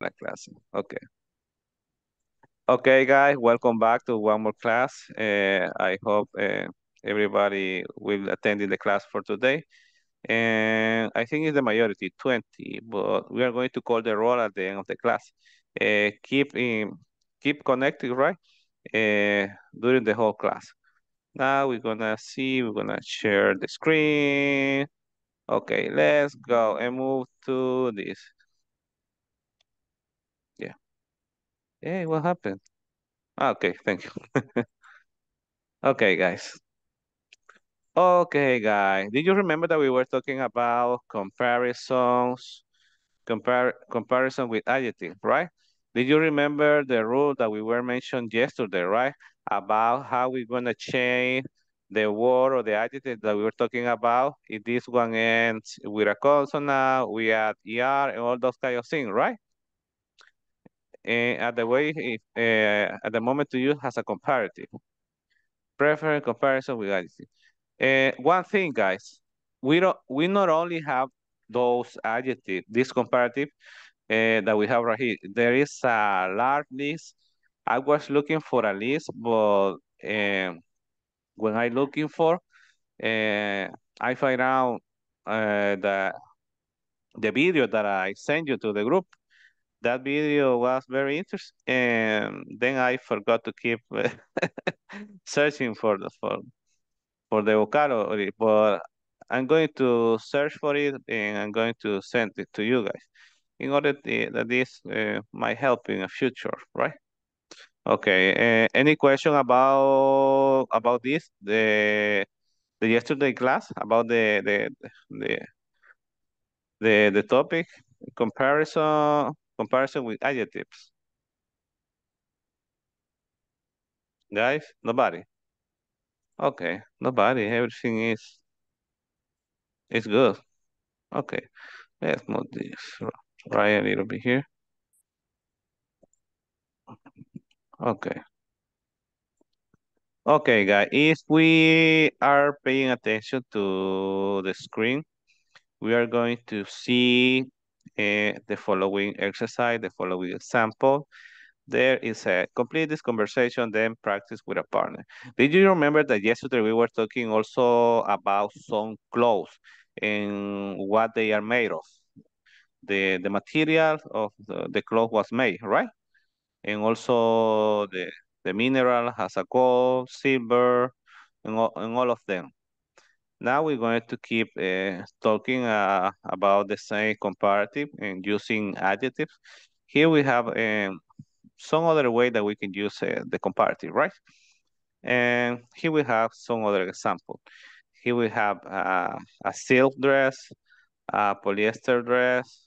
La clase. Okay. Okay, guys, welcome back to one more class. I hope everybody will attend the class for today. And I think it's the majority, 20, but we are going to call the roll at the end of the class. Keep connected, right? During the whole class. Now we're gonna share the screen. Okay, let's go and move to this. Yeah. Hey, what happened? Okay, thank you. Okay, guys. Okay, guys. Did you remember that we were talking about comparison with adjectives, right? Did you remember the rule that we were mentioned yesterday, right? About how we're gonna change the word or the adjective that we were talking about. If this one ends with a consonant, we add ER and all those kind of things, right? And at the way, at the moment to use as a comparative. Preference comparison with adjective. One thing, guys, we not only have those adjectives, this comparative, that we have right here. There is a large list. I was looking for a list, but when I looking for, I find out the video that I sent you to the group. That video was very interesting, and then I forgot to keep searching for the vocabulary. But I'm going to search for it, and I'm going to send it to you guys. In order that this might help in the future, right? Okay. Any question about this? The yesterday class about the topic comparison with adjectives. Guys, nobody. Okay, nobody. Everything is good. Okay, let's move this around. Right a little bit here. Okay. Okay, guys, if we are paying attention to the screen, we are going to see the following exercise, the following example. There is a complete this conversation, then practice with a partner. Did you remember that yesterday we were talking also about some clothes and what they are made of? The material of the cloth was made, right? And also the mineral has a gold, silver, and all of them. Now we're going to keep talking about the same comparative and using adjectives. Here we have some other way that we can use the comparative, right? And here we have some other example. Here we have a silk dress, a polyester dress.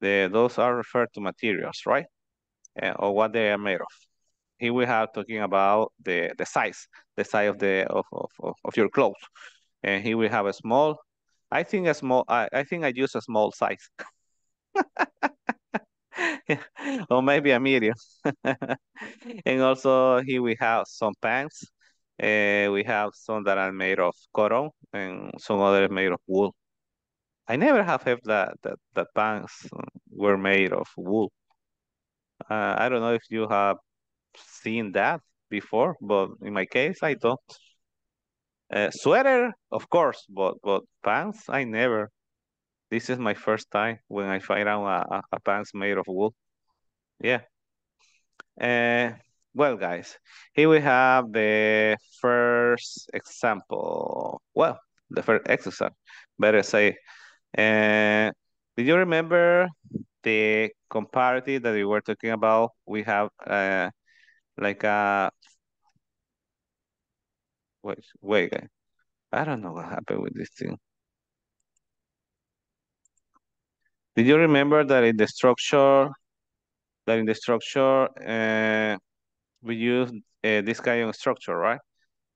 Those are referred to materials, right? Or what they are made of. Here we are talking about the size of your clothes. And here we have a small. I think I use a small size, or maybe a medium. And also here we have some pants. We have some that are made of cotton and some others made of wool. I never have heard that pants were made of wool. I don't know if you have seen that before, but in my case, I don't. Sweater, of course, but pants, I never. This is my first time when I find out a pants made of wool. Yeah. Well, guys, here we have the first example. Well, the first exercise, better say. Did you remember the comparative that we were talking about? We have like a... Wait, guys. I don't know what happened with this thing. Did you remember that in the structure, we use this kind of structure, right?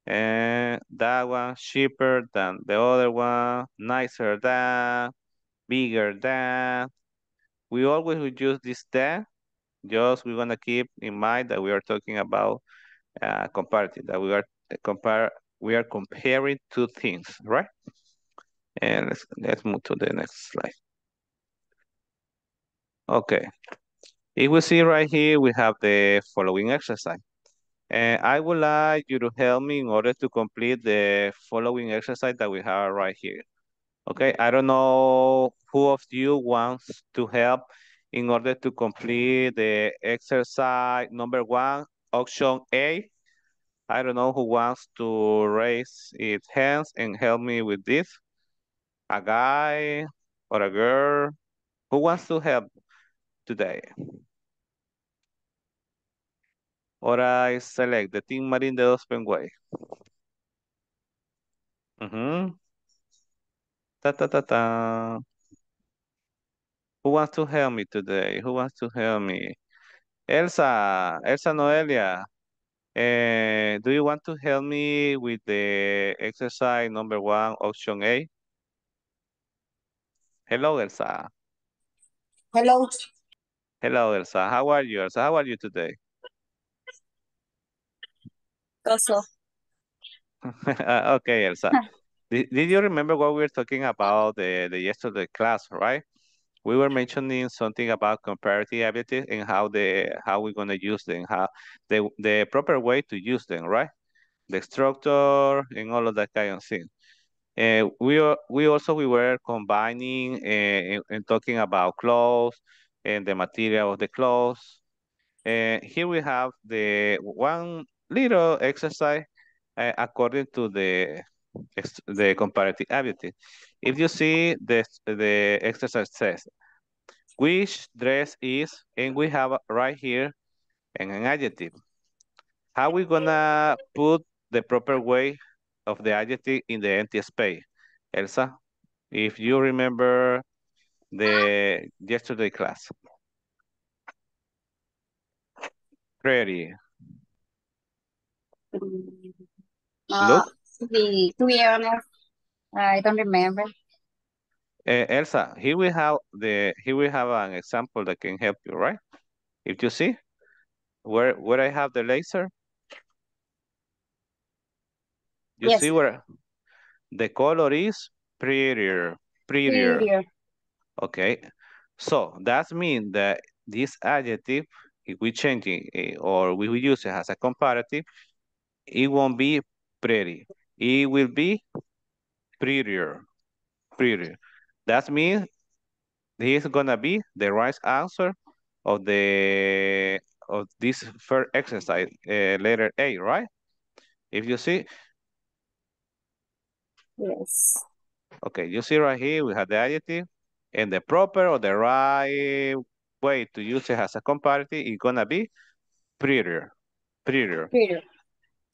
And that one cheaper than the other one, nicer than, bigger than. We always would use this than. Just we're gonna keep in mind that we are talking about comparative, that we are comparing two things, right? And let's move to the next slide. Okay. If we see right here, we have the following exercise. And I would like you to help me in order to complete the following exercise that we have right here. Okay, I don't know who of you wants to help in order to complete the exercise number 1, option A. I don't know who wants to raise its hands and help me with this. A guy or a girl, who wants to help today? Or I select the Team Marine de Dos Pingües. Who wants to help me today? Who wants to help me? Elsa Noelia, do you want to help me with the exercise number 1, option A? Hello, Elsa. Hello. Hello, Elsa. How are you, Elsa? How are you today? Also. Okay, Elsa. Did you remember what we were talking about the yesterday class, right? We were mentioning something about comparative abilities and how we're gonna use them, how the proper way to use them, right? The structure and all of that kind of thing. We were combining and talking about clothes and the material of the clothes. Here we have the one little exercise according to the comparative ability. If you see the exercise says, which dress is, and we have right here an adjective. How we gonna put the proper way of the adjective in the empty space? Elsa, if you remember the yesterday class. Pretty. Look. To be honest, I don't remember. Elsa, here we have an example that can help you, right? If you see where I have the laser, you see where the color is prettier. Okay, so that means that this adjective, if we change it or we will use it as a comparative, it won't be pretty. It will be prettier. That means this is gonna be the right answer of this first exercise, letter A, right? If you see, yes. Okay, you see right here we have the adjective, and the proper or the right way to use it as a comparative is gonna be prettier.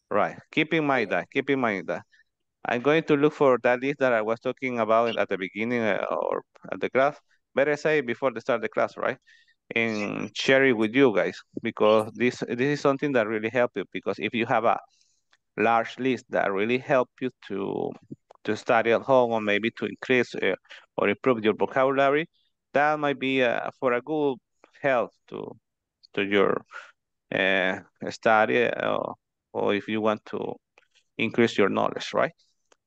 Right, keep in mind that. I'm going to look for that list that I was talking about at the beginning or at the class. Better say before the start of the class, right? And share it with you guys, because this is something that really helps you, because if you have a large list that really helps you to study at home or maybe to increase or improve your vocabulary, that might be for a good help to your study. Or if you want to increase your knowledge, right?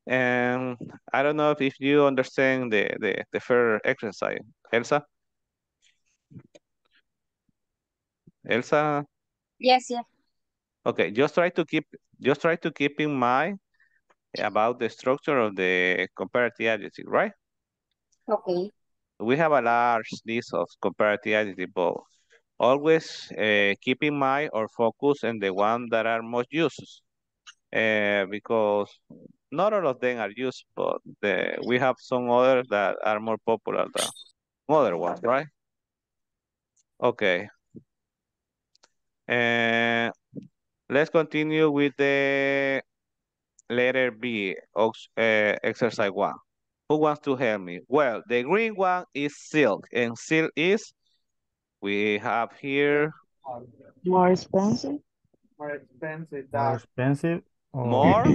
And I don't know if you understand the first exercise. Elsa? Elsa? Yes. Okay, just try to keep in mind about the structure of the comparative adjective, right? Okay. We have a large list of comparative adjectives, but always keep in mind or focus on the one that are most used, because not all of them are used, but we have some others that are more popular than other ones, right? Okay. Let's continue with the letter B, exercise 1. Who wants to help me? Well, the green one is silk, and silk is, we have here more expensive. Okay, thank you guys. More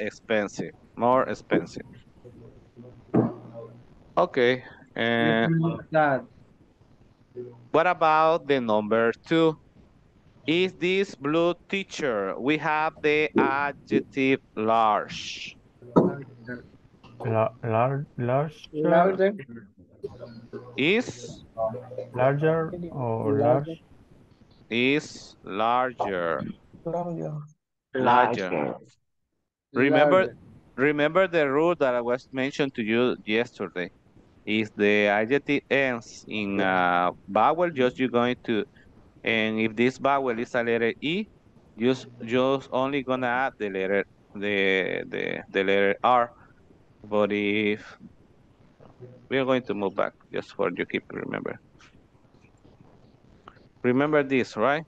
expensive. Okay, and what about the number 2? Is this blue, teacher? We have the adjective large. Larger. Is larger or large? Is larger. Larger. Remember the rule that I was mentioned to you yesterday. If the adjective ends in a vowel, just you're going to, and if this vowel is a letter E, just only gonna add the letter the letter R. But if we're going to move back, just for you keep remember. Remember this, right?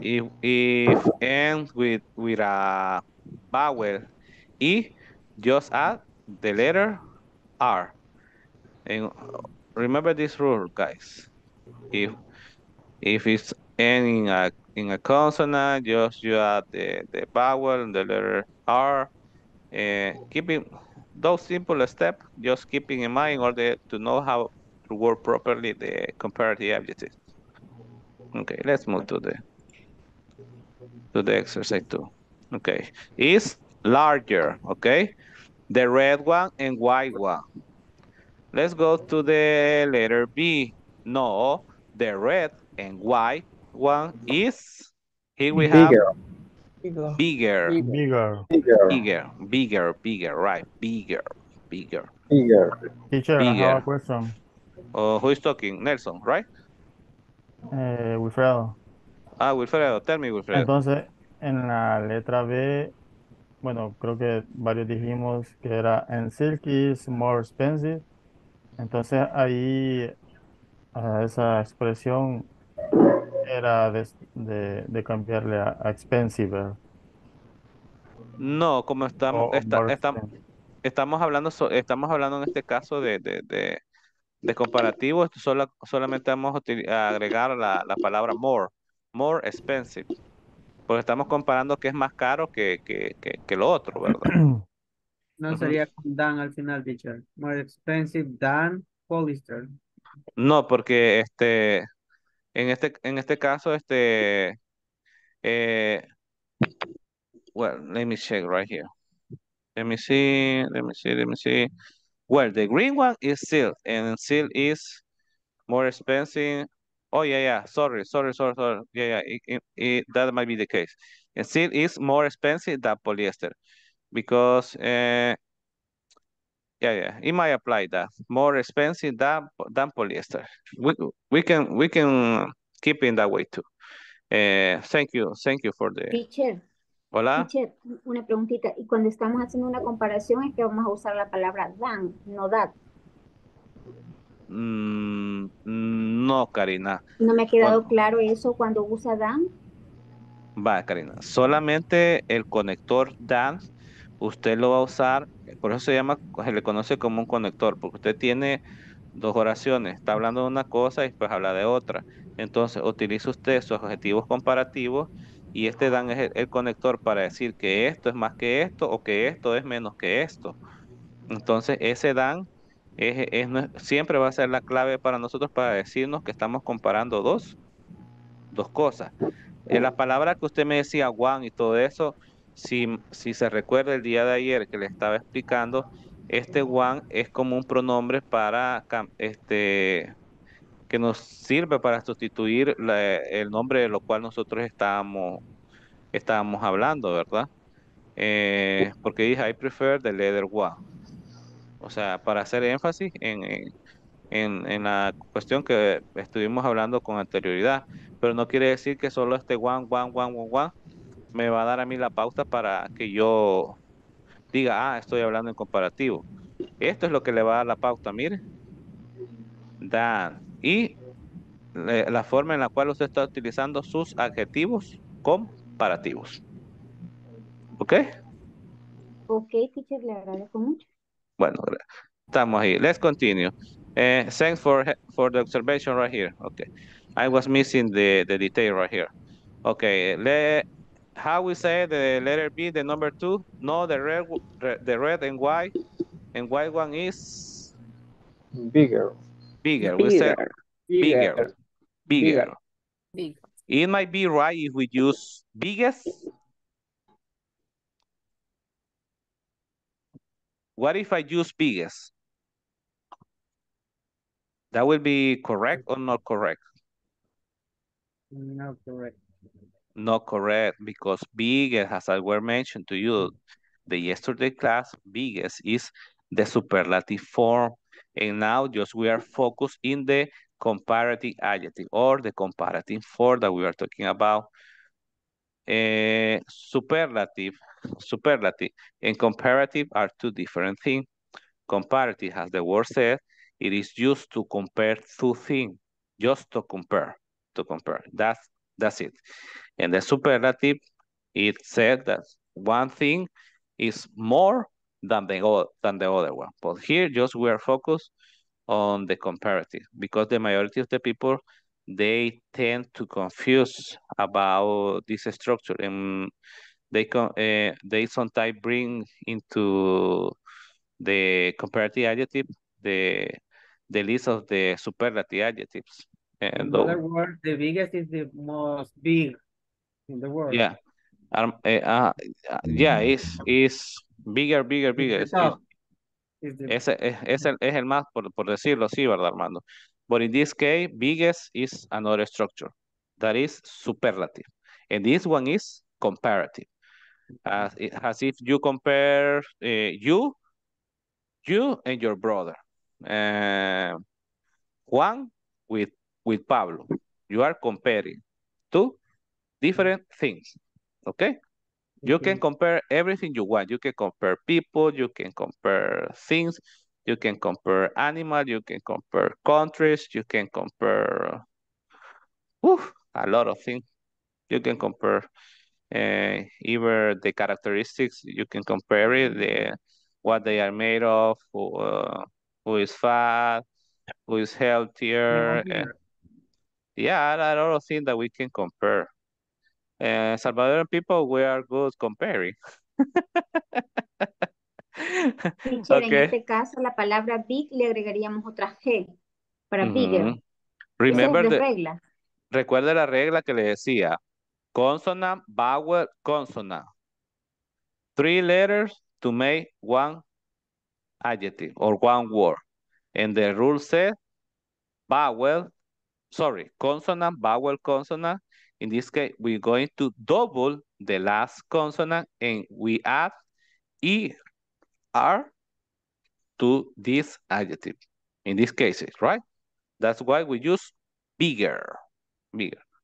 If ends with a vowel E, just add the letter R. And remember this rule, guys. If it's ending in a consonant, just you add the vowel and the letter R. Keeping those simple steps, just keeping in mind in order to know how to work properly the comparative adjectives. Okay, let's move to the exercise 2. Okay, is larger. Okay, the red one and white one. Let's go to the letter B. No, the red and white one is here. We have bigger. Right, bigger. Teacher, I have a question. Who is talking? Nelson, right? Wilfredo. Ah, Wilfredo, tell me, Wilfredo. Entonces, en la letra B, bueno, creo que varios dijimos que era and silk is more expensive. Entonces ahí esa expresión era de cambiarle a expensive. No, como estamos hablando en este caso de comparativo, solamente vamos a agregar la palabra more expensive, porque estamos comparando que es más caro que lo otro, ¿verdad? No sería than al final, teacher. More expensive than polyester. No, porque en este caso well, let me check right here. Let me see. Well, the green one is silk, and silk is more expensive. Oh yeah. Sorry. Yeah. That might be the case. And silk is more expensive than polyester. Because, it might apply that more expensive than polyester. We can keep in that way too. Thank you for the. Teacher. Hola. Teacher, una preguntita. Y cuando estamos haciendo una comparación es que vamos a usar la palabra than, no that. No, Karina. No me ha quedado claro eso cuando usa than. Va, Karina. Solamente el conector than. Usted lo va a usar, por eso se le conoce como un conector, porque usted tiene dos oraciones, está hablando de una cosa y después habla de otra. Entonces, utiliza usted sus adjetivos comparativos y este dan es el conector para decir que esto es más que esto o que esto es menos que esto. Entonces, ese dan siempre va a ser la clave para nosotros para decirnos que estamos comparando dos cosas. En la palabra que usted me decía, one y todo eso, si se recuerda el día de ayer que le estaba explicando, este one es como un pronombre para que nos sirve para sustituir el nombre de lo cual nosotros estábamos hablando, ¿verdad? Porque dije I prefer the letter one, o sea, para hacer énfasis en la cuestión que estuvimos hablando con anterioridad, pero no quiere decir que solo este one me va a dar a mí la pauta para que yo diga, estoy hablando en comparativo. Esto es lo que le va a dar la pauta, mire. Dan. Y la forma en la cual usted está utilizando sus adjetivos comparativos. ¿Ok? Ok, teacher, le agradezco mucho. Bueno, estamos ahí. Let's continue. Thanks for the observation right here. Okay. I was missing the detail right here. Okay, how we say the letter B, the number 2? No, the red and white. And white one is? Bigger. We say bigger. It might be right if we use biggest. What if I use biggest? That will be correct or not correct? Not correct. Not correct, because biggest, as I were mentioned to you, the yesterday class, biggest is the superlative form. And now just we are focused in the comparative adjective or the comparative form that we are talking about. Superlative and comparative are two different things. Comparative, as the word said, it is used to compare two things, just to compare, That's it. And the superlative, it said that one thing is more than the other one. But here, just we are focused on the comparative because the majority of the people, they tend to confuse about this structure, and they sometimes bring into the comparative adjective the list of the superlative adjectives. In other words, the biggest is the most big in the world. Yeah, yeah, it's bigger. Es el más, por decirlo así, ¿verdad, Armando? But in this case, biggest is another structure that is superlative. And this one is comparative. As if you compare you and your brother. Juan with Pablo. You are comparing two different things, okay? You can compare everything you want. You can compare people, you can compare things, you can compare animals, you can compare countries, you can compare a lot of things. You can compare either the characteristics, you can compare it, what they are made of, who is fat, who is healthier. Yeah, a lot of things that we can compare. Salvadoran people, we are good comparing. Okay. En este caso, la palabra big le agregaríamos otra G para bigger. Remember the regla. Recuerda la regla que le decía: consonant, vowel, consonant. 3 letters to make one adjective or one word. And the rule said consonant, vowel, consonant. In this case, we're going to double the last consonant and we add ER to this adjective. In this case, right? That's why we use bigger.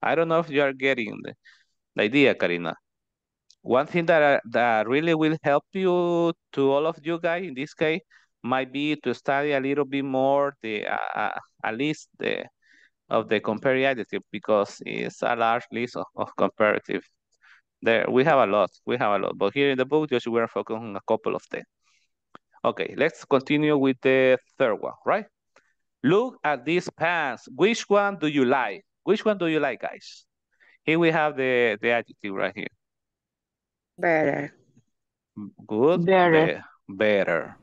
I don't know if you are getting the idea, Karina. One thing that really will help you, to all of you guys in this case, might be to study a little bit more at least the comparative adjective, because it's a large list of comparative. There we have a lot, but here in the book just we're focusing on a couple of them. Okay, let's continue with the third one, right? Look at these pants. Which one do you like? Which one do you like, guys? Here we have the adjective right here. Better. Good. Better.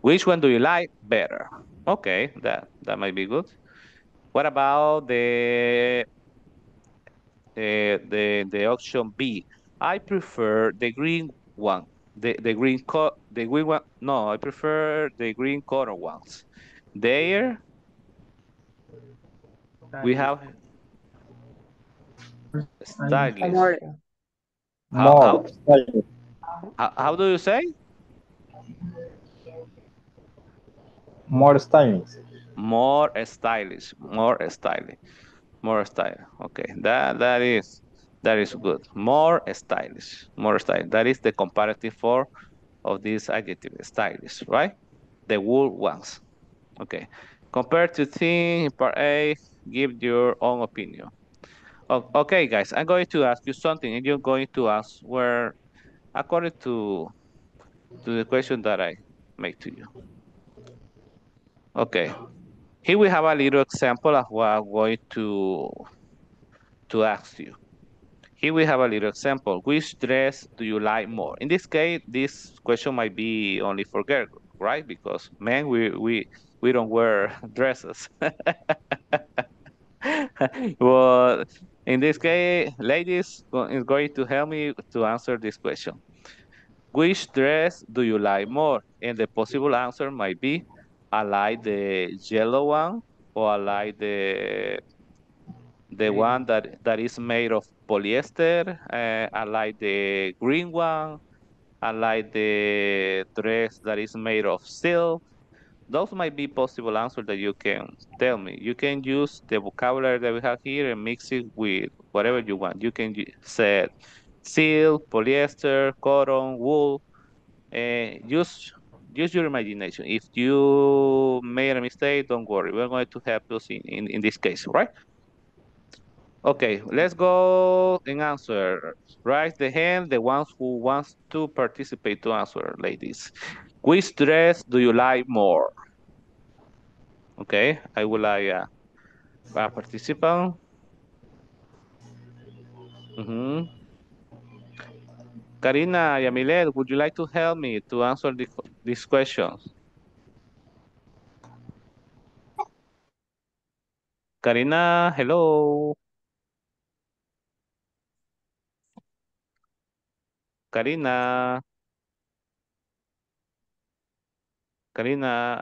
Which one do you like? Better. Okay, that might be good. What about the option B? I prefer the green one. I prefer the green color ones. There we have stylish. How do you say? More stylish. More stylish. Okay, that is good. More stylish. That is the comparative form of this adjective, stylish, right? The wool ones. Okay. Compare to thing in part A. Give your own opinion. Okay, guys, I'm going to ask you something, and you're going to ask where, according to the question that I make to you. Okay. Here we have a little example of what I'm going to ask you. Here we have a little example. Which dress do you like more? In this case, this question might be only for girls, right? Because men, we don't wear dresses. Well, In this case, ladies is going to help me to answer this question. Which dress do you like more? And the possible answer might be, I like the yellow one, or I like the one that is made of polyester. I like the green one. I like the dress that is made of silk. Those might be possible answers that you can tell me. You can use the vocabulary that we have here and mix it with whatever you want. You can say silk, polyester, cotton, wool. Use your imagination. If you made a mistake, don't worry. We're going to help you in this case, right? Okay, let's go and answer. Raise the hand, the ones who wants to participate to answer, ladies. Which dress do you like more? Okay, I would like a participant. Mm-hmm. Karina, Yamilet, would you like to help me to answer these questions? Karina, hello. Karina, I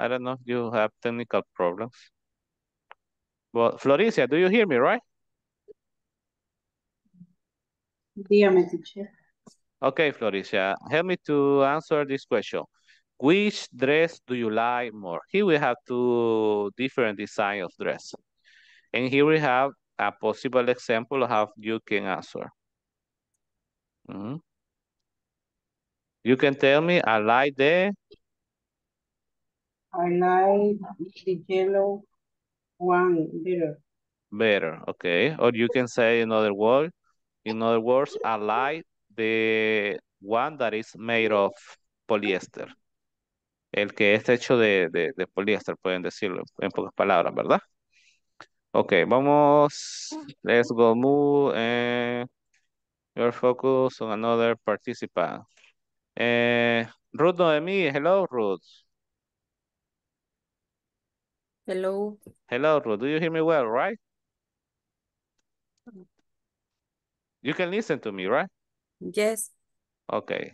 don't know if you have technical problems. Well, Floricia, do you hear me, right? Dear teacher. Okay, Floricia, help me to answer this question. Which dress do you like more? Here we have two different designs of dress. And here we have a possible example of how you can answer. Mm-hmm. You can tell me, I like the yellow one better. Better, okay. Or you can say in other words, I like the one that is made of polyester. El que está hecho de poliéster, pueden decirlo en pocas palabras, ¿verdad? Okay, vamos. Let's go move and your focus on another participant. Ruth Noemi, hello Ruth. Hello. Hello Ruth, do you hear me well, right? You can listen to me, right? Yes. Okay.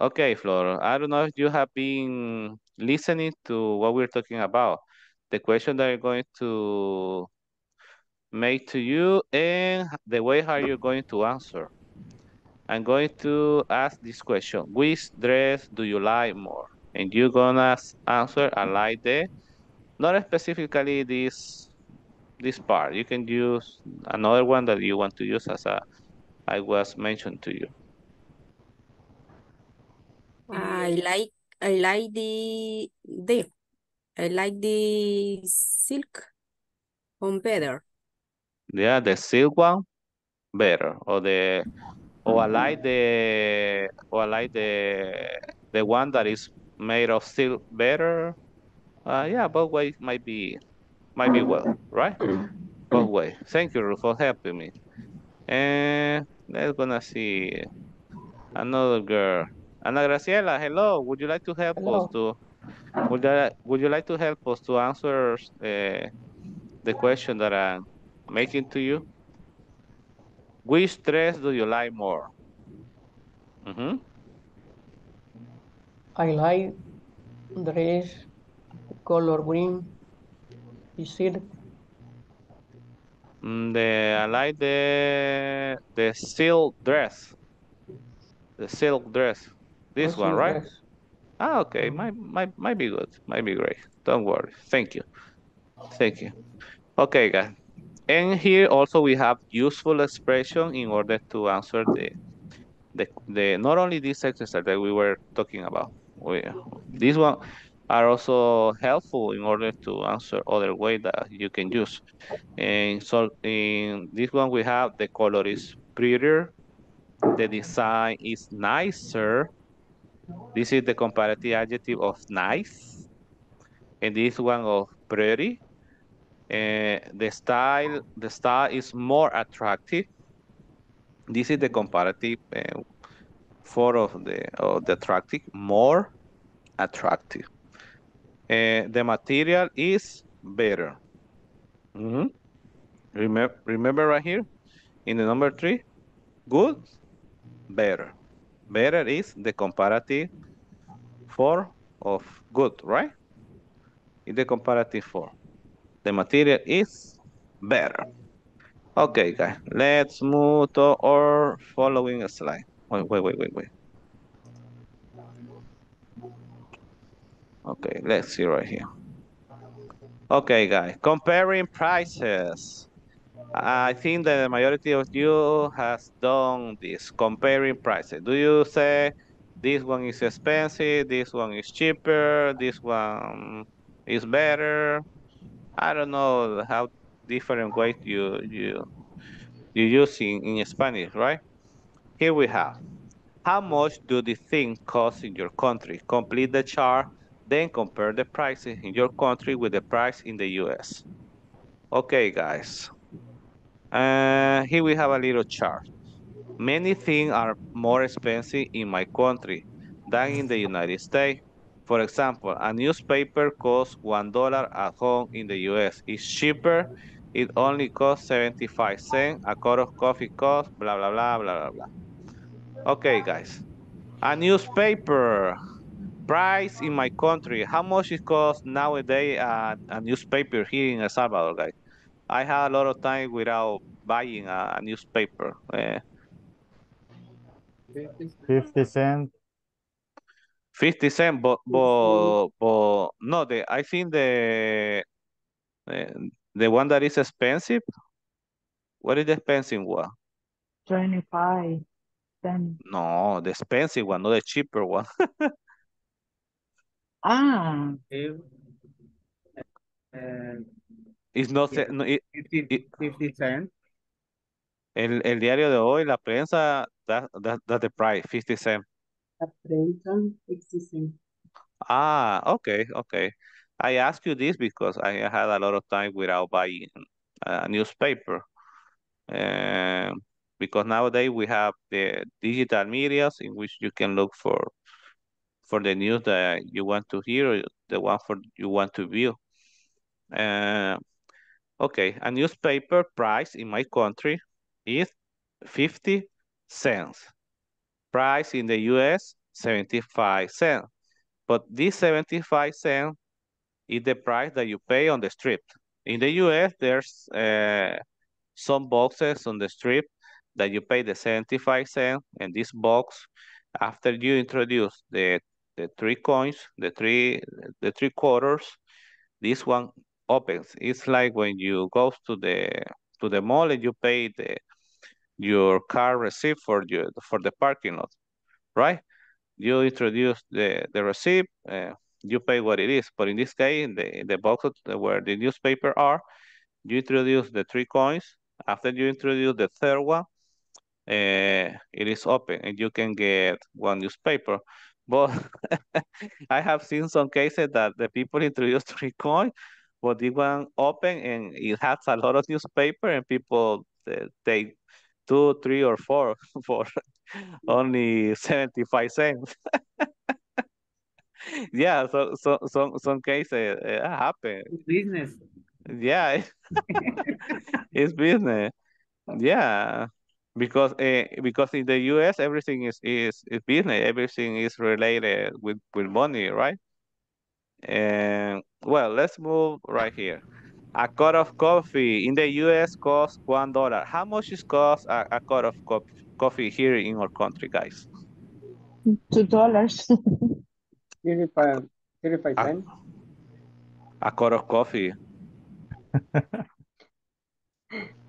Okay, Flor, I don't know if you have been listening to what we're talking about. The question that I'm going to make to you and the way how you're going to answer. I'm going to ask this question. Which dress do you like more? And you're gonna answer, I like the, not specifically this part. You can use another one that you want to use as I was mentioned to you. I like the silk one better. Yeah, the silk one better, or the I like the one that is made of silk better. Yeah, both ways might be well, right? Both ways. Thank you for helping me. And let's gonna see another girl. Ana Graciela, hello. Would you like to help us to? Would you like to help us to answer the question that I'm making to you? Which dress do you like more? Mm-hmm. I like dress color green. Is it? I like the silk dress. The silk dress. This one, right? Dress. Ah, okay. Might be good. Might be great. Don't worry. Thank you. Thank you. Okay, guys. And here also we have useful expression in order to answer the not only this exercise that we were talking about. These one are also helpful in order to answer other way that you can use. And so in this one we have the color is prettier, the design is nicer. This is the comparative adjective of nice, and this one of pretty. The style is more attractive. This is the comparative form of the attractive, more attractive. The material is better. Mm-hmm. Remember right here, In the number 3, good, better. Better is the comparative form of good, right? It's the comparative form. The material is better. Okay, guys, let's move to our following slide. Wait. Okay, let's see right here. Okay, guys, comparing prices. I think the majority of you has done this, comparing prices. Do you say this one is expensive, this one is cheaper, this one is better? I don't know how different ways you use in Spanish, right? Here we have, how much do the thing cost in your country? Complete the chart, then compare the prices in your country with the price in the US. Okay, guys. Here we have a little chart. Many things are more expensive in my country than in the United States. For example, a newspaper costs $1 at home in the US. It's cheaper. It only costs 75 cents. A cup of coffee costs blah, blah, blah, blah, blah, blah. Okay, guys. A newspaper price in my country. How much it costs nowadays a newspaper here in El Salvador, guys? I had a lot of time without buying a newspaper. 50 cents. 50 cents, but no, I think the one that is expensive. What is the expensive one? 25 cents. No, the expensive one, not the cheaper one. Ah. It's not, no, it, 50 cents. El diario de hoy, la prensa, that's the price, 50 cents. La prensa, 50 cents. Ah, okay. I asked you this because I had a lot of time without buying a newspaper. Because nowadays we have the digital medias in which you can look for the news that you want to hear, or the one for you want to view. Okay, a newspaper price in my country is 50 cents. Price in the US, 75 cents. But this 75 cents is the price that you pay on the street. In the US, there's some boxes on the street that you pay the 75 cents. And this box, after you introduce the 3 coins, the three quarters, this one opens. It's like when you go to the mall and you pay your car receipt for the parking lot, right? You introduce the receipt, you pay what it is. But in this case, in the box where the newspaper are, you introduce the 3 coins. After you introduce the third one, it is open and you can get one newspaper. But I have seen some cases that the people introduce 3 coins, but this one open and it has a lot of newspaper, and people take 2, 3, or 4 for only 75 cents. Yeah, so some cases happen. It's business. Yeah, it's business. Yeah. Because in the US everything is business, everything is related with money, right? And well, let's move right here. A cup of coffee in the US costs $1. How much is cost a cup of coffee here in our country, guys? $2. 35 cents. A cup of coffee.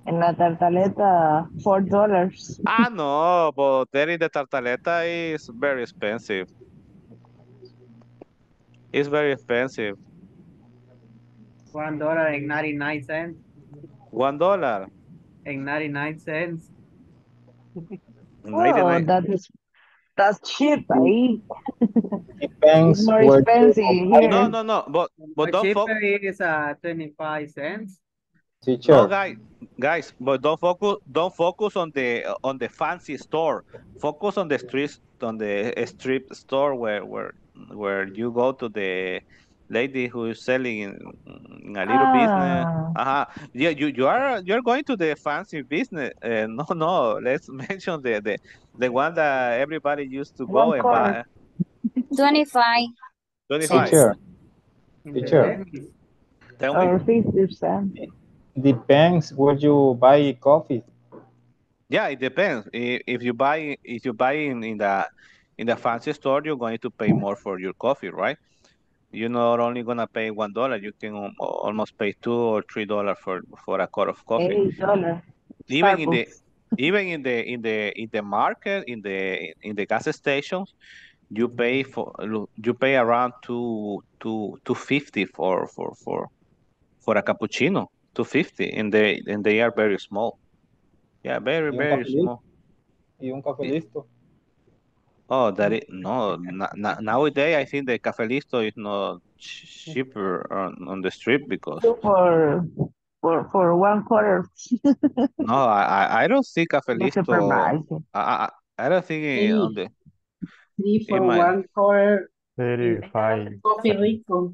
En la tartaleta, $4. Ah, no, but there in the tartaleta is very expensive. It's very expensive. $1.99. $1.99. Oh, that's cheap, eh? It's more expensive here. No, but don't cheaper is 25 cents. Teacher. No, guys, but don't focus on the fancy store. Focus on the street store where you go to the lady who is selling in a little business. Yeah, you're going to the fancy business. No, let's mention the one that everybody used to go and buy. 25. Teacher. Tell me. Depends where you buy coffee. Yeah, it depends. If you buy in the fancy store, you're going to pay more for your coffee, right? You're not only going to pay $1. You can almost pay $2 or $3 for a cup of coffee. $8. Even in the market, in the gas stations, you pay around $2.50 for a cappuccino. $2.50, and they are very small. Yeah, very small. Y un café listo. Oh, that is no. Nowadays, I think the café listo is not cheaper on the street because for $1. No, I don't see café listo. I don't think on the 3 for $1. 35. Coffee rico.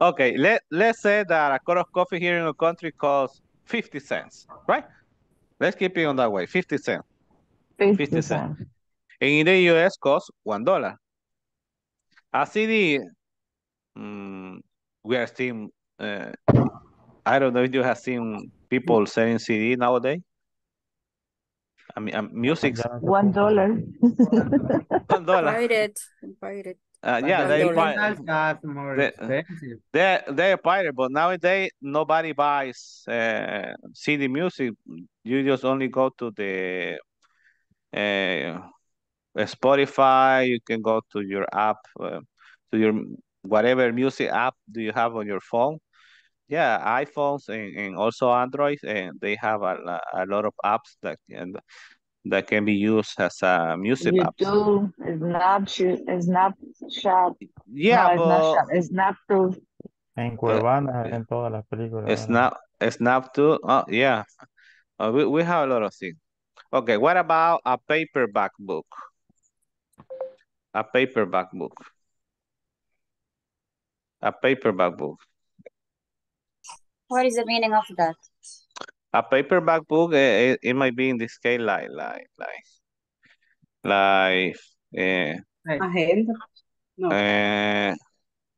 Okay, let's say that a cup of coffee here in the country costs 50 cents, right? Let's keep it on that way, 50 cents. 50 cents. And in the US costs $1. A CD, we are still, I don't know if you have seen people selling CD nowadays. I mean, music. $1. $1. Buy it. Yeah, they buy. More expensive. They buy it, but nowadays nobody buys CD music. You just only go to the Spotify. You can go to your app, to your whatever music app do you have on your phone. Yeah, iPhones and also Androids, and they have a lot of apps that can be used as a music app. YouTube, Snapchat. Yeah, no, but Snapchat. En Cuevana, en todas las películas. Snapchat. Oh, yeah. We have a lot of things. Okay, what about a paperback book? What is the meaning of that? A paperback book, it might be in this case like agenda. No.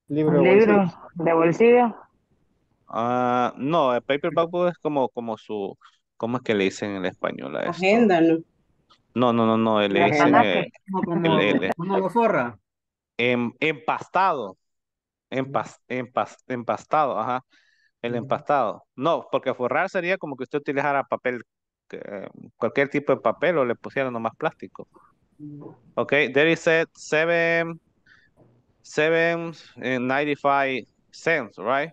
Libro de bolsillo. No, a paperback book es como su, ¿cómo es que le dicen en el español a eso? Agenda, ¿no? No, le dicen como forra. Empastado, ajá. El empastado. No, porque forrar sería como que usted utilizara papel, cualquier tipo de papel, o le pusiera nomás plástico. Okay, there is a 7.95 cents, right?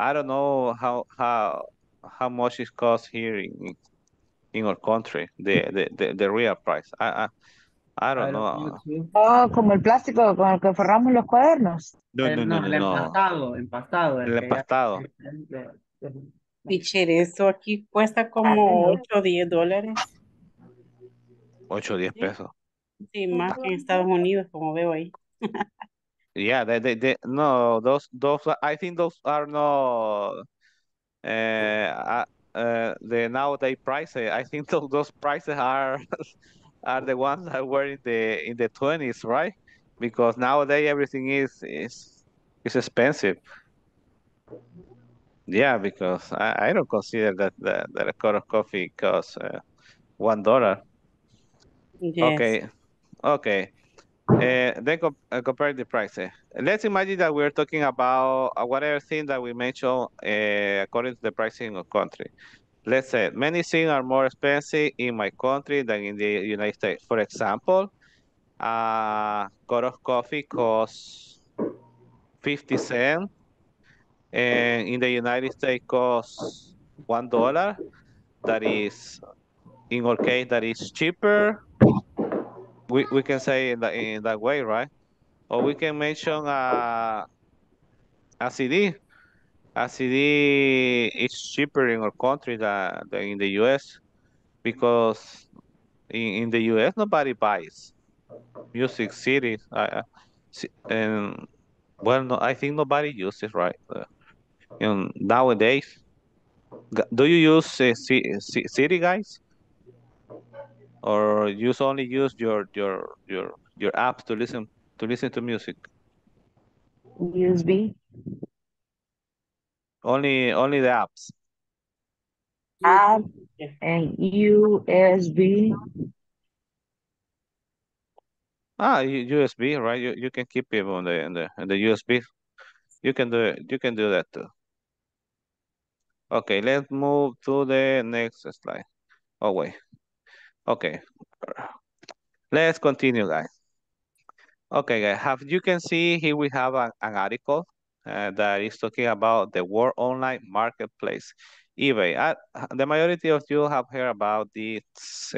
I don't know how much it costs here in our country, the real price. I don't know. Oh, como el plástico con el que forramos los cuadernos. No. El empastado. El empastado. Teacher, eso aquí cuesta como $8 o $10. 8 o 10 pesos. Sí, más que en Estados Unidos, como veo ahí. Yeah, I think those are no... the nowadays prices, I think those prices are the ones that were in the 20s, right? Because nowadays everything is expensive. Yeah, because I don't consider that a cup of coffee costs $1. Yes. Okay. Then compare the prices. Let's imagine that we're talking about whatever thing that we mentioned according to the pricing of country. Let's say many things are more expensive in my country than in the United States. For example, a cup of coffee costs 50 cents, and in the United States costs $1. That is, in our case, that is cheaper. We can say in that way, right? Or we can mention a CD. A CD is cheaper in our country than in the U.S. because in the U.S. nobody buys music CDs. Well, no, I think nobody uses, right? Nowadays, do you use Siri, guys? Or you only use your apps to listen to music? USB. Only the apps. App and USB. USB, right? You can keep it on the USB. You can do that too. Okay, let's move to the next slide. Oh wait. Okay, let's continue, guys. Okay, guys, have you can see here we have an article that is talking about the World Online Marketplace, eBay. The majority of you have heard about this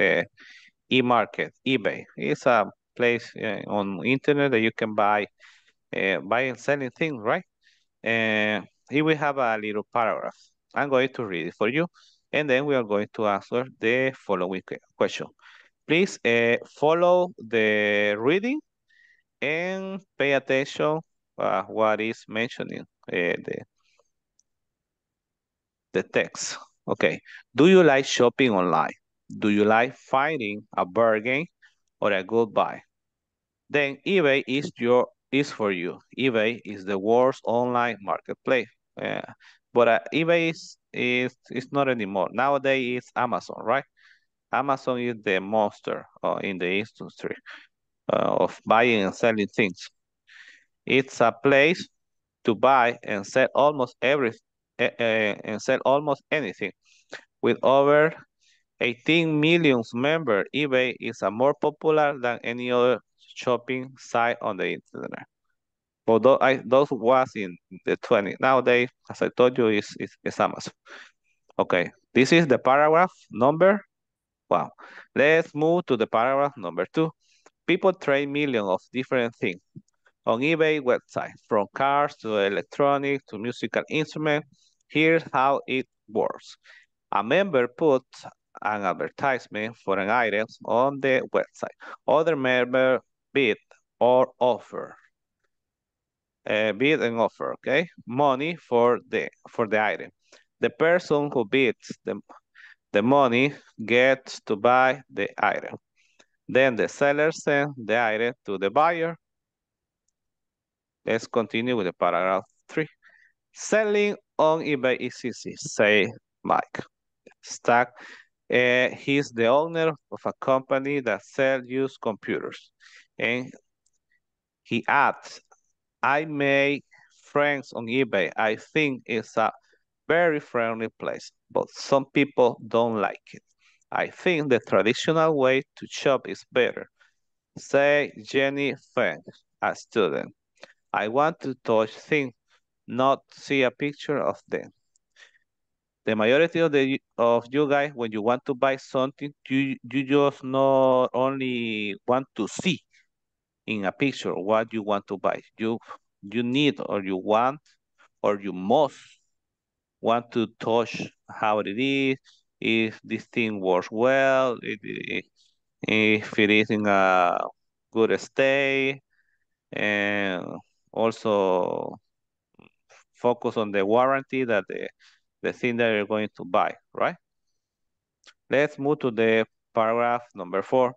e-market, eBay. It's a place on the internet that you can buy and selling things, right? And here we have a little paragraph. I'm going to read it for you, and then we are going to answer the following question. Please follow the reading and pay attention what is mentioning the text. Okay, do you like shopping online? Do you like finding a bargain or a good buy? Then eBay is for you. eBay is the world's online marketplace. But eBay is not anymore. Nowadays it's Amazon, right? Amazon is the monster in the industry of buying and selling things. It's a place to buy and sell almost anything. With over 18 million members, eBay is a more popular than any other shopping site on the internet. Although those was in the 20s. Nowadays, as I told you, is Amazon. Okay, this is the paragraph number one. Let's move to the paragraph number two. People trade millions of different things on eBay website, from cars to electronics to musical instruments. Here's how it works. A member puts an advertisement for an item on the website. Other member bid or offer. Bid and offer, okay? Money for the item. The person who bids the money gets to buy the item. Then the seller sends the item to the buyer. Let's continue with the paragraph three. Selling on eBay is easy, say Mike Stack. He's the owner of a company that sells used computers. And he adds, I made friends on eBay. I think it's a very friendly place, but some people don't like it. I think the traditional way to shop is better, say Jenny Feng, a student. I want to touch things, not see a picture of them. The majority of you guys, when you want to buy something, you just not only want to see in a picture what you want to buy. You need, or you want, or you must want to touch how it is, if this thing works well, if it is in a good state, and also focus on the warranty that the thing that you're going to buy, right? Let's move to the paragraph number four.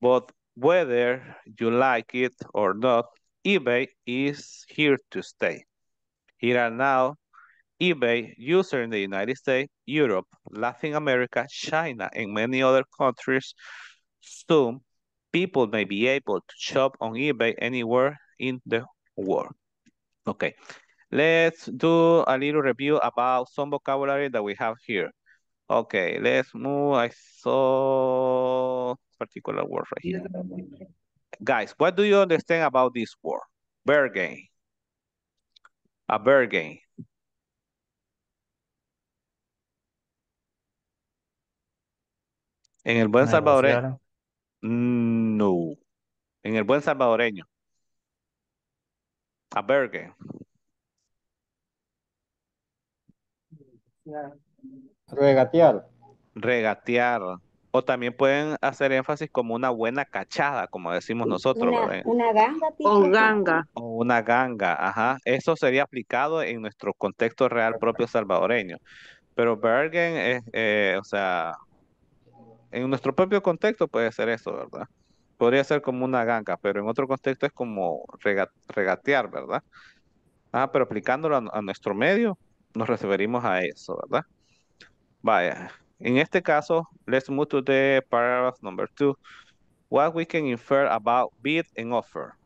But whether you like it or not, eBay is here to stay. Here and now, eBay users in the United States, Europe, Latin America, China, and many other countries. Soon, people may be able to shop on eBay anywhere in the world. Okay, let's do a little review about some vocabulary that we have here. Okay, let's move. I saw particular word right here. Guys, what do you understand about this word? Bargain. A bargain. En el buen salvadoreño. No. En el buen salvadoreño. A bargain. Regatear. Regatear. O también pueden hacer énfasis como una buena cachada, como decimos nosotros. Una ganga. O ganga. O una ganga, ajá. Eso sería aplicado en nuestro contexto real propio salvadoreño. Pero Bergen, es, o sea, en nuestro propio contexto puede ser eso, ¿verdad? Podría ser como una ganga, pero en otro contexto es como regatear, ¿verdad? Ah, pero aplicándolo a nuestro medio, nos referimos a eso, ¿verdad? Vaya. In este caso, let's move to the paragraph number 2. What we can infer about bid and offer.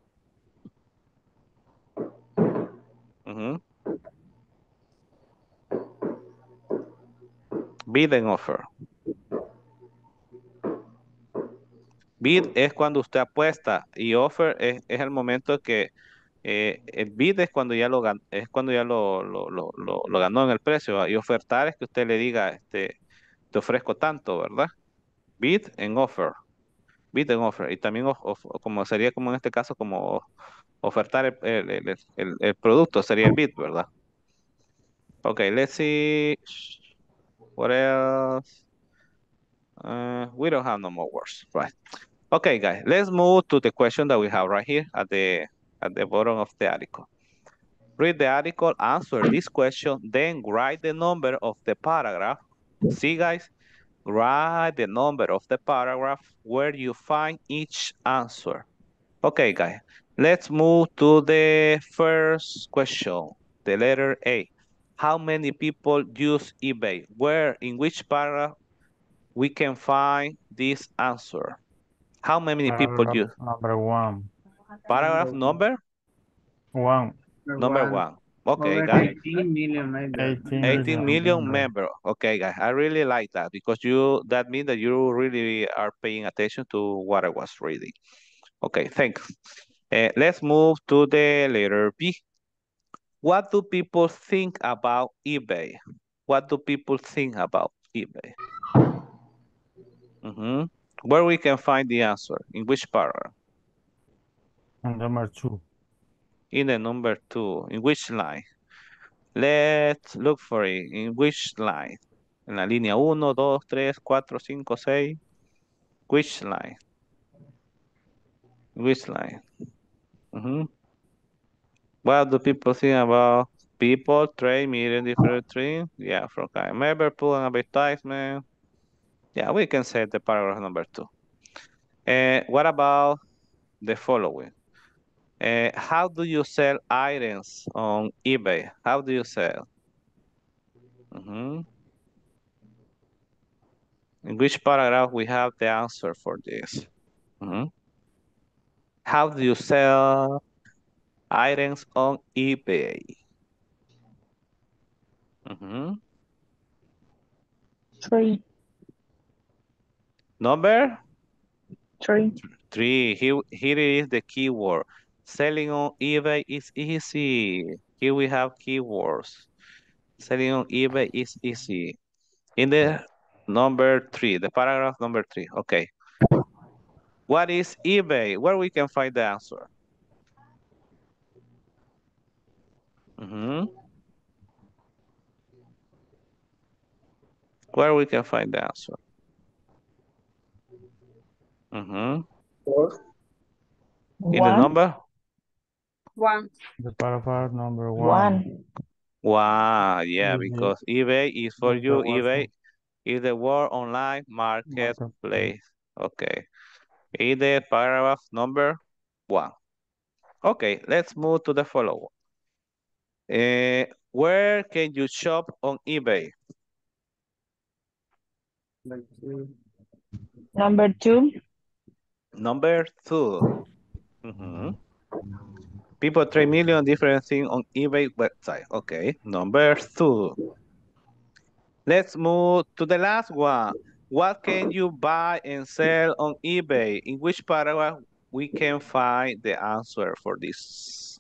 Bid and offer. Bid es cuando usted apuesta y offer es el momento que el bid es cuando ya lo ganó en el precio, y ofertar es que usted le diga te ofrezco tanto, ¿verdad? Bid and offer. Bid and offer. Y también como sería como en este caso como ofertar el producto, sería el bid, ¿verdad? Ok, let's see. What else? We don't have no more words, right? Okay, guys, let's move to the question that we have right here at the bottom of the article. Read the article, answer this question, then write the number of the paragraph. See, guys, write the number of the paragraph where you find each answer. Okay, guys, let's move to the first question, the letter A. How many people use eBay? Where, in which paragraph we can find this answer? How many people use? Number one. Paragraph number? One. Number one. Okay, guys. 18 million members. Okay, guys. I really like that because that means that you really are paying attention to what I was reading. Okay, thanks. Let's move to the letter B. What do people think about eBay? What do people think about eBay? Where we can find the answer? In which paragraph? In number 2. In the number 2. In which line? Let's look for it. In which line? En la línea 1, 2, 3, 4, 5, 6. Which line? Which line? What do people think about people, trade, media, different things? Yeah, from kind member pool and advertisement. Yeah, we can say the paragraph number 2. What about the following? How do you sell items on eBay? How do you sell? In which paragraph we have the answer for this? How do you sell items on eBay? Number? 3. Here is the keyword. Selling on eBay is easy. Here we have keywords. Selling on eBay is easy. In the number 3, the paragraph number 3. Okay. What is eBay? Where we can find the answer? Where we can find the answer? In the number? 1. The paragraph number 1. Wow, yeah, because eBay is for you. eBay is the world online marketplace. Okay. In the paragraph number 1. Okay, let's move to the follow-up. Where can you shop on eBay? Number 2. Number 2. People trade million different things on eBay website. Okay, number 2. Let's move to the last one. What can you buy and sell on eBay? In which paragraph we can find the answer for this?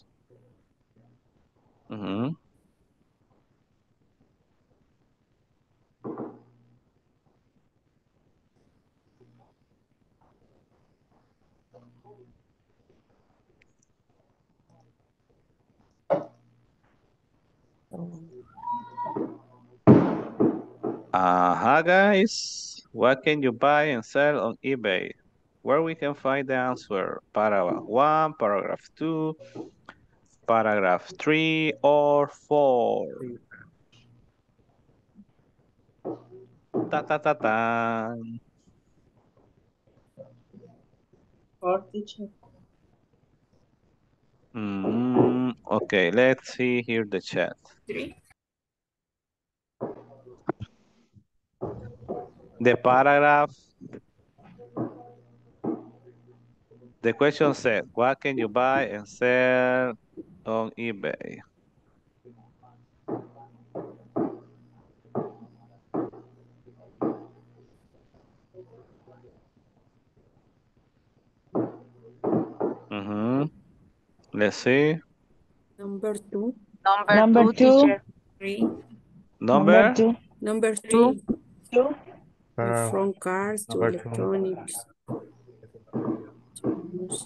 Guys. What can you buy and sell on eBay? Where we can find the answer? Paragraph 1, paragraph 2, paragraph 3, or 4. Ta-ta-ta-ta. Or teacher. Okay, let's see here the chat. 3. The paragraph, the question said, what can you buy and sell on eBay? Let's see. Number 2. Number two. 3. Number 2. Number 2. From cars to electronics.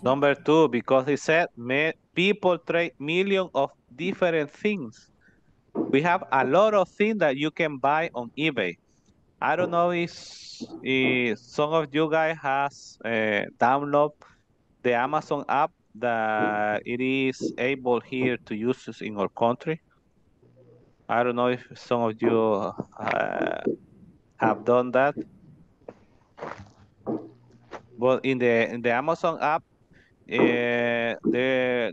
Number 2, because he said people trade millions of different things. We have a lot of things that you can buy on eBay. I don't know if some of you guys has downloaded the Amazon app that it is able here to use in our country. I don't know if some of you have done that, but in the Amazon app, there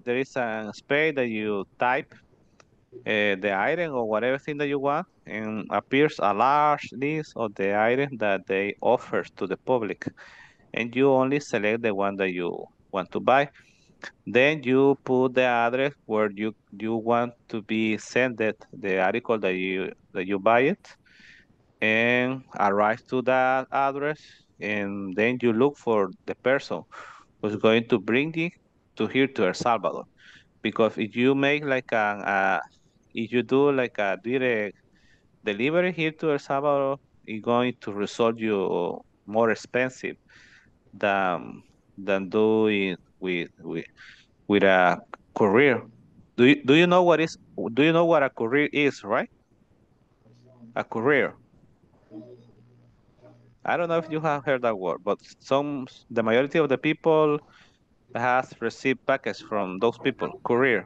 is a space that you type the item or whatever thing that you want, and appears a large list of the items that they offer to the public, and you only select the one that you want to buy. Then you put the address where you want to be sent the article that you buy it, and arrive to that address, and then you look for the person who's going to bring it to here to El Salvador. Because if you make like if you do like a direct delivery here to El Salvador, it's going to result you more expensive than doing with a courier. Do you know what is? Do you know what a courier is, right? A courier. I don't know if you have heard that word, but the majority of the people has received package from those people. Courier.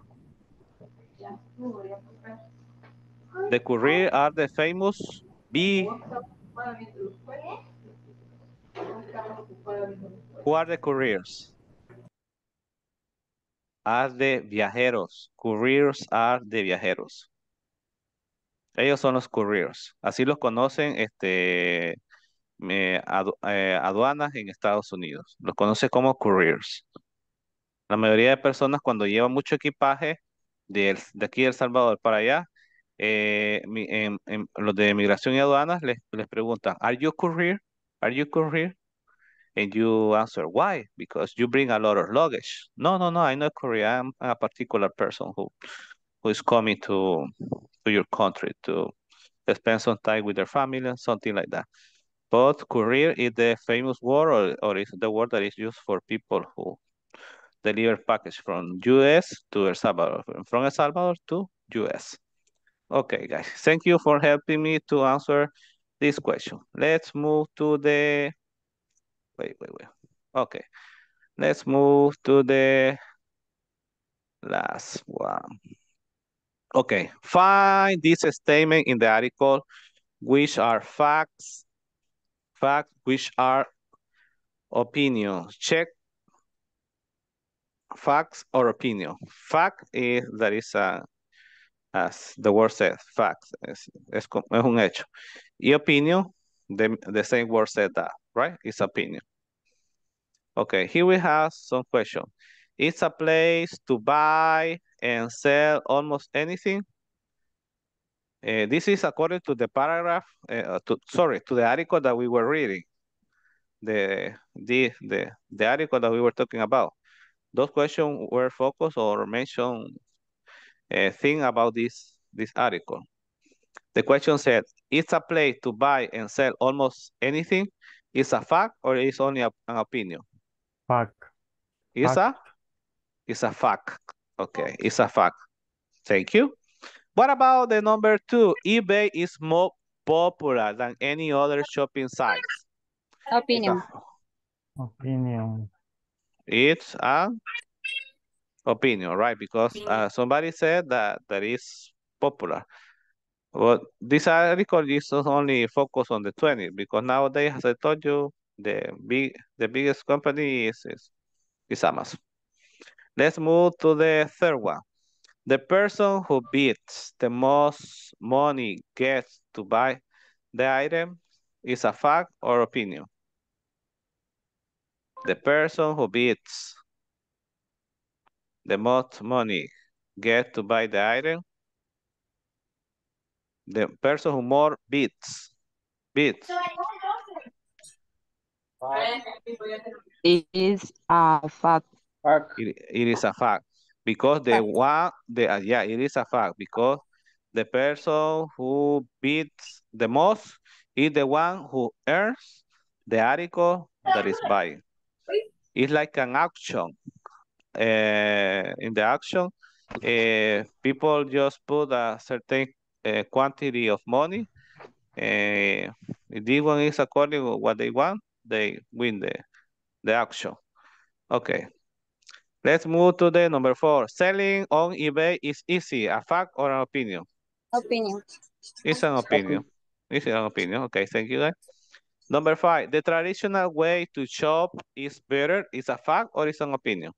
The courier are the famous bee. Who are the couriers? Are de viajeros. Couriers are de viajeros. Ellos son los couriers. Así los conocen aduanas en Estados Unidos. Los conoce como couriers. La mayoría de personas cuando llevan mucho equipaje de aquí de El Salvador para allá, los de migración y aduanas les preguntan, are you courier? Are you courier? And you answer, why? Because you bring a lot of luggage. No, I'm not Korean. I'm a particular person who is coming to your country to spend some time with their family and something like that. But courier is the famous word, or is the word that is used for people who deliver package from U.S. to El Salvador, from El Salvador to U.S. Okay, guys. Thank you for helping me to answer this question. Let's move to the... Wait. Okay. Let's move to the last one. Okay. Find this statement in the article, which are facts, which are opinions. Check facts or opinion. Fact is, that is a, as the word says, facts. Es un hecho. Y opinion, the same word said that. Right? It's opinion. Okay, here we have some question. It's a place to buy and sell almost anything. This is according to the paragraph, to the article that we were reading. The article that we were talking about. Those questions were focused or mentioned a thing about this article. The question said, it's a place to buy and sell almost anything. Is a fact or is only an opinion? Fact. It's a fact. Okay, it's a fact. Thank you. What about the number 2? eBay is more popular than any other shopping site. Opinion. Opinion. It's a opinion, right? Because somebody said that is popular. But this article is only focused on the 20 because nowadays, as I told you, the biggest company is Amazon. Let's move to the third one. The person who bids the most money gets to buy the item is a fact or opinion. The person who bids the most money gets to buy the item. The person who more bids. It is a fact. It is a fact because it is a fact because the person who bids the most is the one who earns the article that is buying. It's like an auction. In the auction, people just put a certain quantity of money. This one is according to what they want, they win the auction. Okay, let's move to the number 4. Selling on eBay is easy, a fact or an opinion? Opinion. It's an opinion. It's an opinion. Okay, thank you guys. Number 5, the traditional way to shop is better. Is a fact or is an opinion?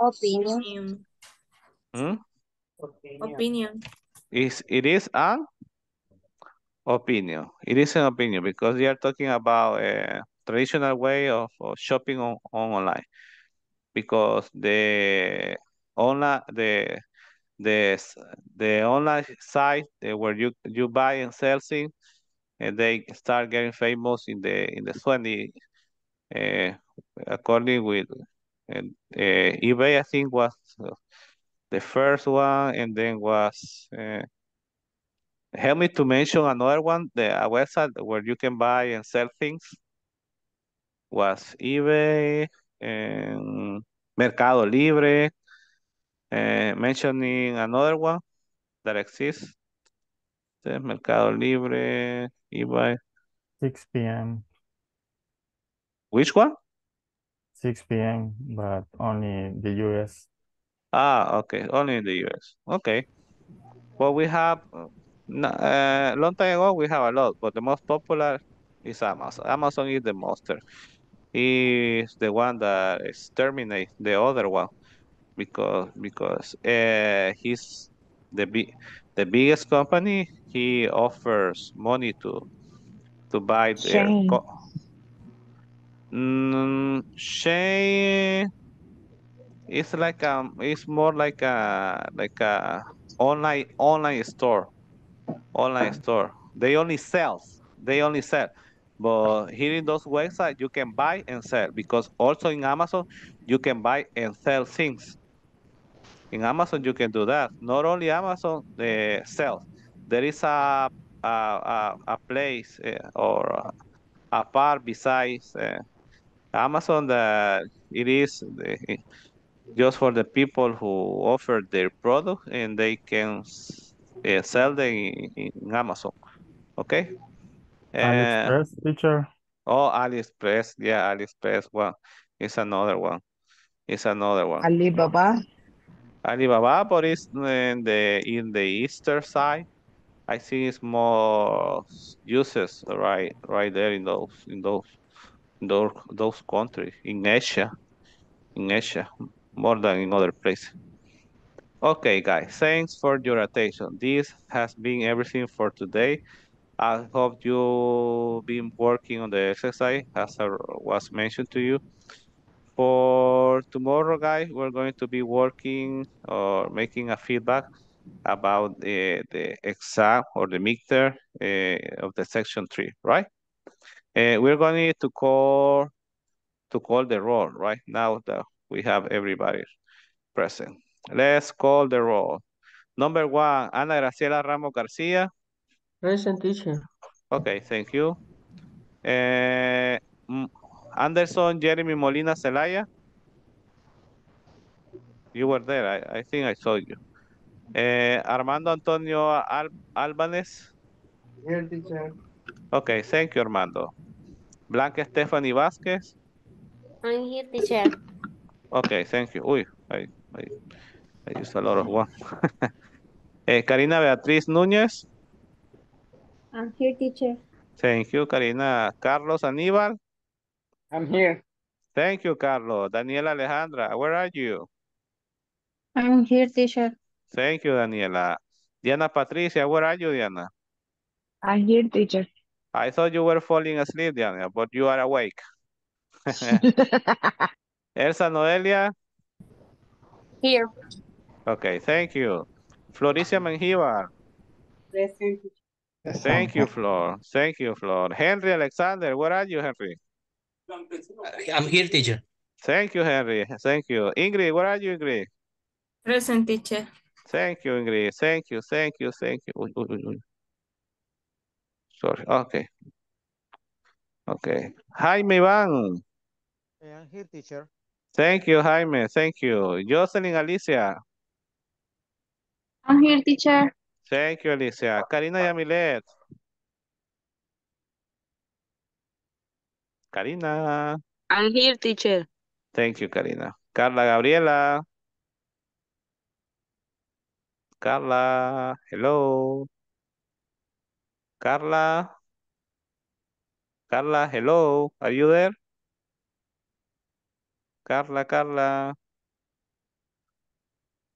Opinion. Hmm? Opinion. It is an opinion. It is an opinion because they are talking about a traditional way of shopping online. Because the online site where you buy and sell things, and they start getting famous in the 20 according with eBay. I think was the first one, and then was help me to mention another one. A website where you can buy and sell things was eBay and Mercado Libre. Mentioning another one that exists, the Mercado Libre, eBay. 6 PM. Which one? 6 PM, but only in the US. Ah, okay, only in the US. Okay. Well, we have long time ago we have a lot, but the most popular is Amazon. Amazon is the monster. It's the one that exterminates the other one. Because he's the biggest company. He offers money to buy their Shane. It's like it's more like a online store. Online store. They only sell. But here in those websites you can buy and sell because also in Amazon you can buy and sell things. In Amazon, you can do that. Not only Amazon sells. There is a place or a part besides Amazon that it is just for the people who offer their product and they can sell them in Amazon. Okay. AliExpress, teacher. Oh, AliExpress. Yeah, AliExpress. Well, it's another one. It's another one. Alibaba. Alibaba, but it's in the Eastern side. I think it's more uses right there in those countries in Asia more than in other places. Okay, guys, thanks for your attention. This has been everything for today. I hope you've been working on the exercise as was mentioned to you. For tomorrow, guys, we're going to be working or making a feedback about the exam or the midterm of the section 3, right? We're going to need to call the roll, right? Now that we have everybody present. Let's call the roll. Number 1, Ana Graciela Ramos Garcia. Present, teacher. Okay, thank you. Anderson Jeremy Molina Zelaya. You were there. I think I saw you. Armando Antonio Albanez. Here, teacher. Okay, thank you, Armando. Blanca Stephanie Vázquez. I'm here, teacher. Okay, thank you. Uy, I used a lot of one. Karina Beatriz Núñez. I'm here, teacher. Thank you, Karina. Carlos Aníbal. I'm here. Thank you, Carlos. Daniela Alejandra, where are you? I'm here, teacher. Thank you, Daniela. Diana Patricia, where are you, Diana? I'm here, teacher. I thought you were falling asleep, Diana, but you are awake. Elsa Noelia? Here. Okay, thank you. Floricia Menjivar? Present. Thank you, Flor. Thank you, Flor. Henry Alexander, where are you, Henry? I'm here, teacher. Thank you, Henry. Thank you. Ingrid, where are you, Ingrid? Present, teacher. Thank you, Ingrid. Thank you, thank you, thank you. Uy, uy, uy. Sorry, okay. Okay. Jaime Iván. I'm here, teacher. Thank you, Jaime. Thank you. Jocelyn Alicia. I'm here, teacher. Thank you, Alicia. Karina Yamilet. Karina. I'm here, teacher. Thank you, Karina. Carla Gabriela. Carla, hello. Carla. Carla, hello. Are you there? Carla, Carla.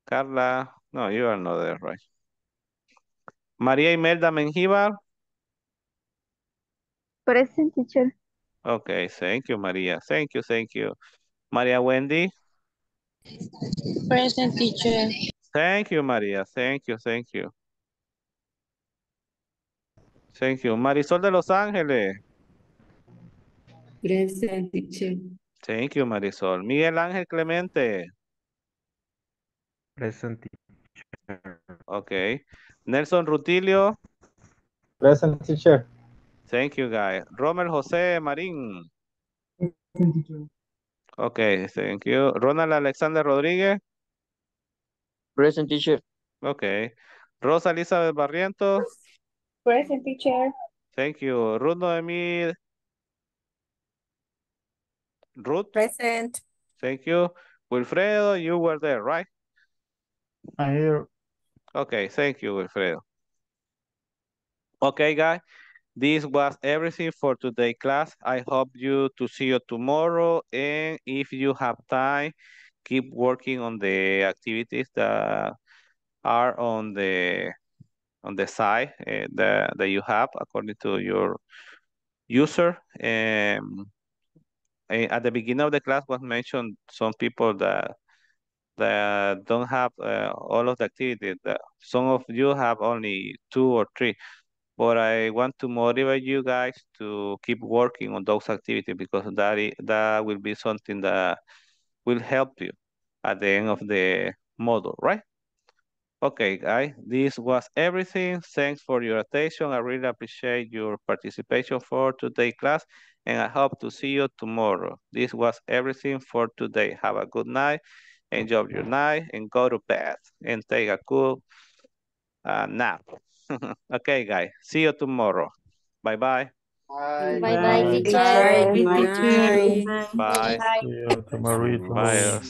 Carla. No, you are not there, right? María Imelda Menjivar. Present, teacher. Okay, thank you, María. Thank you, thank you. María Wendy. Present, teacher. Thank you, María. Thank you, thank you. Thank you. Marisol de Los Ángeles. Present, teacher. Thank you, Marisol. Miguel Ángel Clemente. Present, teacher. Okay. Nelson Rutilio. Present, teacher. Thank you, guys. Rommel José Marín. Present, teacher. Okay, thank you. Ronald Alexander Rodríguez. Present, teacher. Okay. Rosa Elizabeth Barrientos. Present, teacher. Thank you. Ruth Noemí. Ruth. Present. Thank you. Wilfredo, you were there, right? I'm here. Okay, thank you, Wilfredo. Okay, guys, this was everything for today's class. I hope to see you tomorrow. And if you have time, keep working on the activities that are on the side that you have according to your user. At the beginning of the class was mentioned some people that don't have all of the activities. Some of you have only 2 or 3, but I want to motivate you guys to keep working on those activities because that will be something that will help you at the end of the module, right? Okay, guys, this was everything. Thanks for your attention. I really appreciate your participation for today's class, and I hope to see you tomorrow. This was everything for today. Have a good night. Enjoy your night and go to bed and take a cool nap. Okay, guys. See you tomorrow. Bye-bye. Bye-bye. Bye-bye. Bye. Bye. Bye. Bye. Bye. Bye. Bye.